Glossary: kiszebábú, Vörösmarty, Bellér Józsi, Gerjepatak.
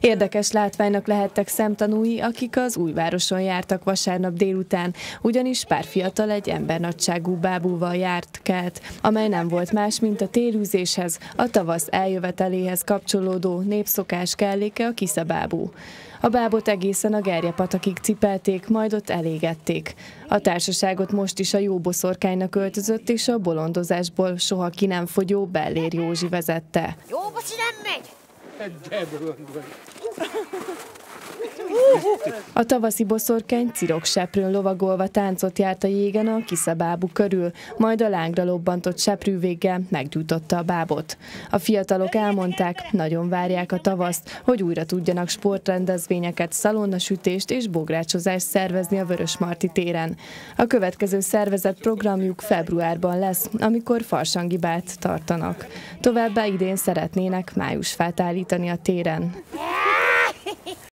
Érdekes látványnak lehettek szemtanúi, akik az Újvároson jártak vasárnap délután, ugyanis pár fiatal egy embernagyságú bábúval járt-kelt, amely nem volt más, mint a térűzéshez, a tavasz eljöveteléhez kapcsolódó népszokás kelléke, a kiszebábú. A bábot egészen a Gerjepatakig cipelték, majd ott elégették. A társaságot most is a jóboszorkánynak öltözött, és a bolondozásból soha ki nem fogyó Bellér Józsi vezette. Jóboszi nem megy! A tavaszi boszorkány cirokseprőn lovagolva táncot járt a jégen a kiszebábú körül, majd a lángra lobbantott seprűvéggel meggyújtotta a bábot. A fiatalok elmondták, nagyon várják a tavaszt, hogy újra tudjanak sportrendezvényeket, szalonnasütést és bográcsozást szervezni a Vörösmarty téren. A következő szervezett programjuk februárban lesz, amikor farsangibált tartanak. Továbbá idén szeretnének májusfát állítani a téren.